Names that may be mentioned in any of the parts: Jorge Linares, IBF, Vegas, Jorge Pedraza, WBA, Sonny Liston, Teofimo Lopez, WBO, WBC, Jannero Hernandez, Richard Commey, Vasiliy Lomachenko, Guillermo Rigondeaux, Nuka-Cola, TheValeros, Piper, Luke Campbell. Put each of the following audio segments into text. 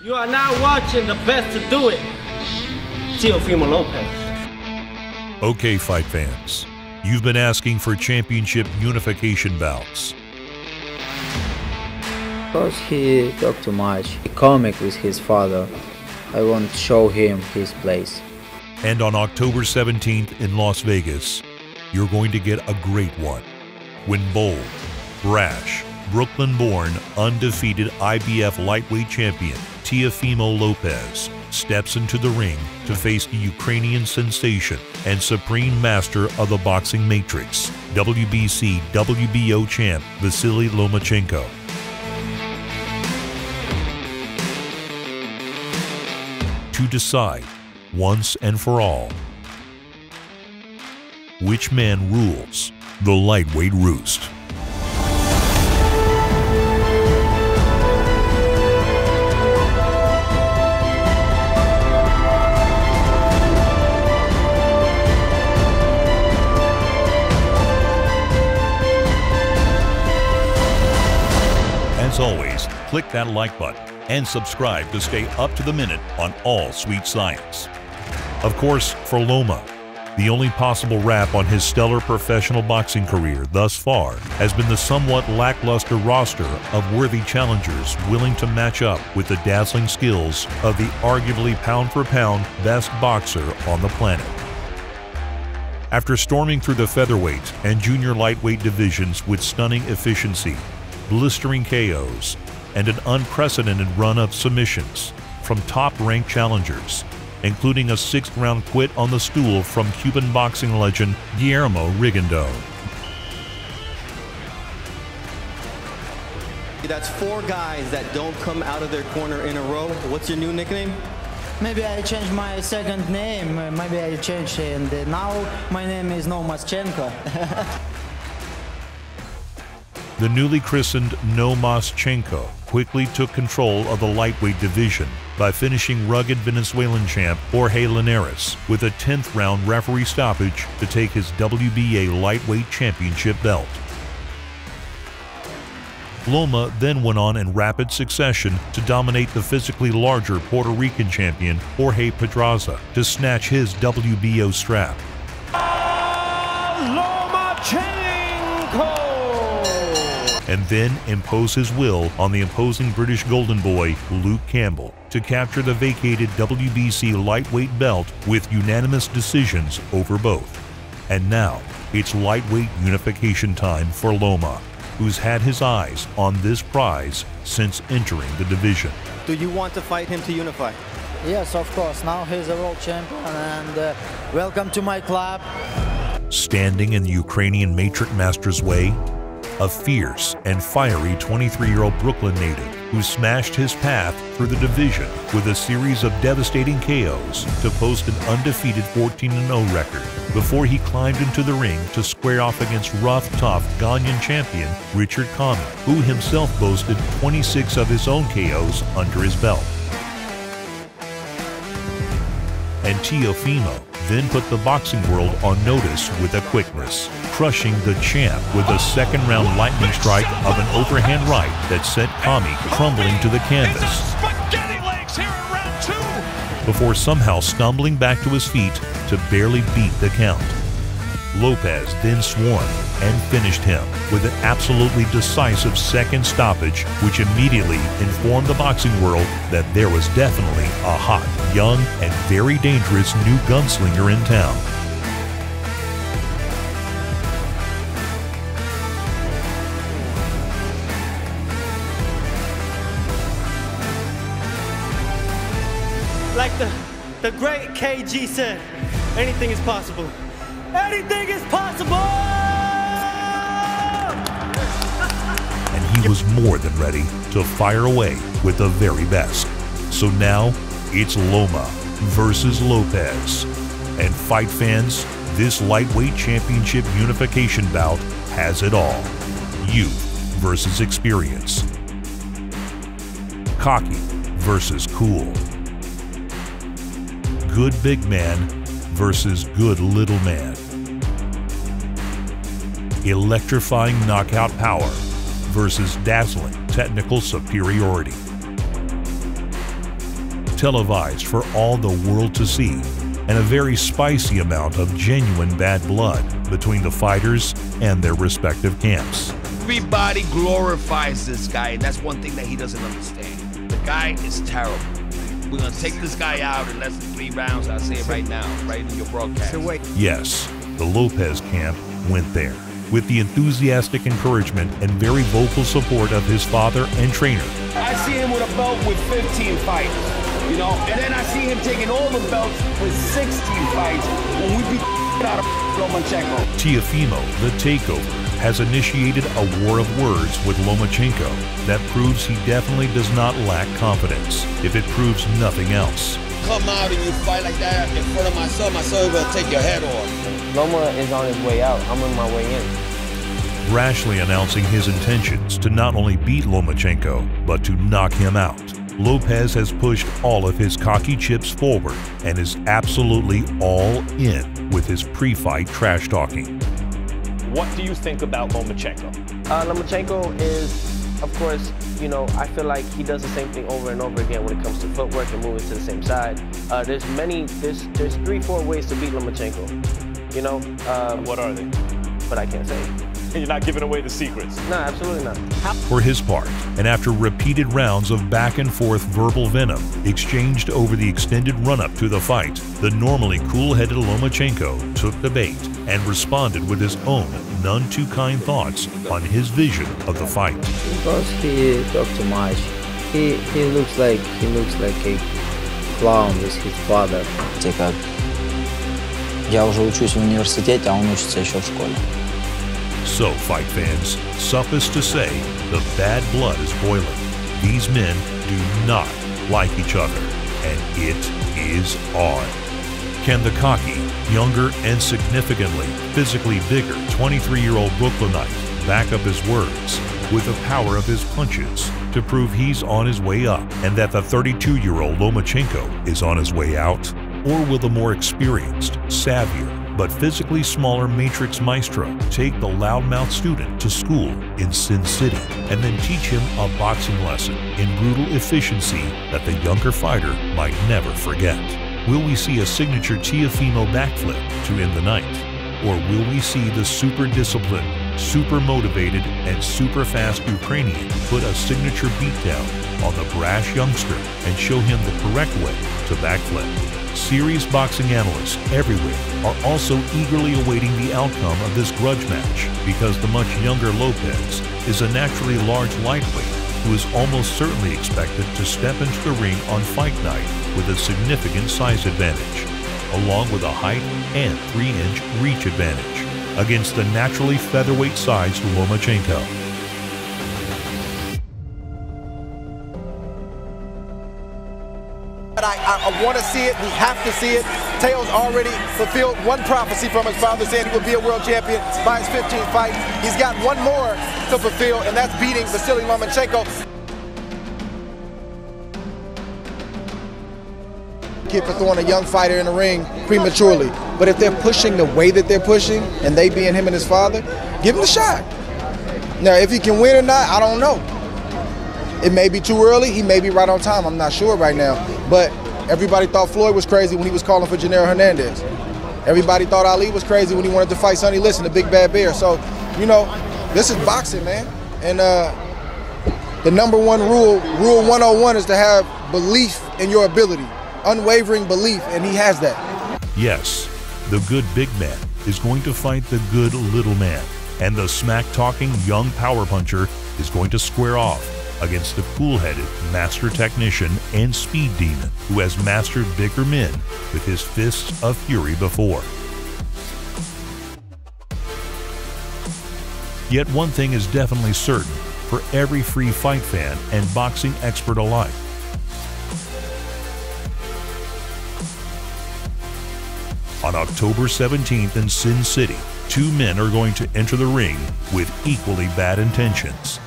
You are now watching the best to do it, Teofimo Lopez. Okay, fight fans, you've been asking for championship unification bouts. Because he talked too much, he comic with his father. I won't show him his place. And on October 17th in Las Vegas, you're going to get a great one. When bold, brash, Brooklyn-born, undefeated IBF lightweight champion Teofimo Lopez steps into the ring to face the Ukrainian sensation and supreme master of the boxing matrix, WBC, WBO champ Vasiliy Lomachenko. To decide, once and for all, which man rules the lightweight roost. As always, click that like button and subscribe to stay up to the minute on all Sweet Science. Of course, for Loma, the only possible wrap on his stellar professional boxing career thus far has been the somewhat lackluster roster of worthy challengers willing to match up with the dazzling skills of the arguably pound-for-pound best boxer on the planet. After storming through the featherweight and junior lightweight divisions with stunning efficiency, blistering KOs, and an unprecedented run of submissions from top-ranked challengers, including a sixth-round quit on the stool from Cuban boxing legend Guillermo Rigondeaux. That's four guys that don't come out of their corner in a row. What's your new nickname? Maybe I changed my second name. Maybe I changed, and now my name is Lomachenko. The newly christened Lomachenko quickly took control of the lightweight division by finishing rugged Venezuelan champ Jorge Linares with a 10th round referee stoppage to take his WBA lightweight championship belt. Loma then went on in rapid succession to dominate the physically larger Puerto Rican champion Jorge Pedraza to snatch his WBO strap. Lomachenko! And then impose his will on the opposing British golden boy, Luke Campbell, to capture the vacated WBC lightweight belt with unanimous decisions over both. And now, it's lightweight unification time for Loma, who's had his eyes on this prize since entering the division. Do you want to fight him to unify? Yes, of course. Now he's a world champion, and welcome to my club. Standing in the Ukrainian Matrix Master's way, a fierce and fiery 23-year-old Brooklyn native who smashed his path through the division with a series of devastating KOs to post an undefeated 14-0 record before he climbed into the ring to square off against rough, tough Ghanaian champion Richard Commey, who himself boasted 26 of his own KOs under his belt. And Teofimo then put the boxing world on notice with a quickness, crushing the champ with a second-round lightning strike of an overhand right that sent Commey crumbling to the canvas before somehow stumbling back to his feet to barely beat the count. Lopez then swarmed and finished him with an absolutely decisive second stoppage, which immediately informed the boxing world that there was definitely a hot, young, and very dangerous new gunslinger in town. Like the great KG said, anything is possible. Anything is possible! And he was more than ready to fire away with the very best. So now, it's Loma versus Lopez. And fight fans, this lightweight championship unification bout has it all. Youth versus experience. Cocky versus cool. Good big man versus good little man. Electrifying knockout power versus dazzling technical superiority. televised for all the world to see, and a very spicy amount of genuine bad blood between the fighters and their respective camps. Everybody glorifies this guy, and that's one thing that he doesn't understand. The guy is terrible. We're gonna take this guy out in less than 3 rounds, I'll say it right now, right in your broadcast. So wait. Yes, the Lopez camp went there. With the enthusiastic encouragement and very vocal support of his father and trainer. I see him with a belt with 15 fights, you know, and then I see him taking all the belts with 16 fights when we beat out of Lomachenko. Teofimo, the takeover, has initiated a war of words with Lomachenko that proves he definitely does not lack confidence, if it proves nothing else. Come out and you fight like that in front of my son will take your head off. Loma is on his way out, I'm on my way in. Rashly announcing his intentions to not only beat Lomachenko, but to knock him out. Lopez has pushed all of his cocky chips forward and is absolutely all in with his pre-fight trash talking. What do you think about Lomachenko? Lomachenko is, of course, you know, I feel like he does the same thing over and over again when it comes to footwork and moving to the same side. There's 3 or 4 ways to beat Lomachenko. You know, what are they? But I can't say. And you're not giving away the secrets? No, absolutely not. For his part, and after repeated rounds of back and forth verbal venom exchanged over the extended run-up to the fight, the normally cool-headed Lomachenko took the bait and responded with his own none-too-kind thoughts on his vision of the fight. Because he talked too much. He looks like a clown with his father. Take out. So, fight fans, suffice to say, the bad blood is boiling. These men do not like each other, and it is on. Can the cocky, younger, and significantly physically bigger 23-year-old Brooklynite back up his words with the power of his punches to prove he's on his way up and that the 32-year-old Lomachenko is on his way out? Or will the more experienced, savvier, but physically smaller Matrix Maestro take the loudmouth student to school in Sin City and then teach him a boxing lesson in brutal efficiency that the younger fighter might never forget? Will we see a signature Teofimo backflip to end the night? Or will we see the super disciplined, super motivated, and super fast Ukrainian put a signature beatdown on the brash youngster and show him the correct way to backflip? Serious boxing analysts everywhere are also eagerly awaiting the outcome of this grudge match because the much younger Lopez is a naturally large lightweight who is almost certainly expected to step into the ring on fight night with a significant size advantage, along with a height and 3-inch reach advantage against the naturally featherweight size Lomachenko. I want to see it. We have to see it. Teo's already fulfilled one prophecy from his father, saying he would be a world champion by his 15th fight. He's got one more to fulfill, and that's beating Vasiliy Lomachenko. Keep throwing a young fighter in the ring prematurely, but if they're pushing the way that they're pushing, and they being him and his father, give him a shot. Now, if he can win or not, I don't know. It may be too early. He may be right on time. I'm not sure right now, but everybody thought Floyd was crazy when he was calling for Jannero Hernandez. Everybody thought Ali was crazy when he wanted to fight Sonny Liston, the big bad bear. So, you know, this is boxing, man. And the #1 rule 101, is to have belief in your ability, unwavering belief, and he has that. Yes, the good big man is going to fight the good little man, and the smack-talking young power puncher is going to square off against the cool-headed master technician and speed demon who has mastered bigger men with his fists of fury before. Yet one thing is definitely certain for every free fight fan and boxing expert alike. On October 17th in Sin City, 2 men are going to enter the ring with equally bad intentions.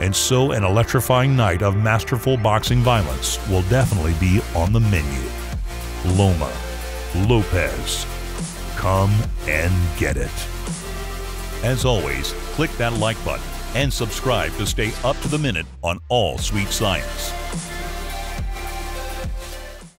And so an electrifying night of masterful boxing violence will definitely be on the menu. Loma, Lopez, come and get it. As always, click that like button and subscribe to stay up to the minute on all Sweet Science.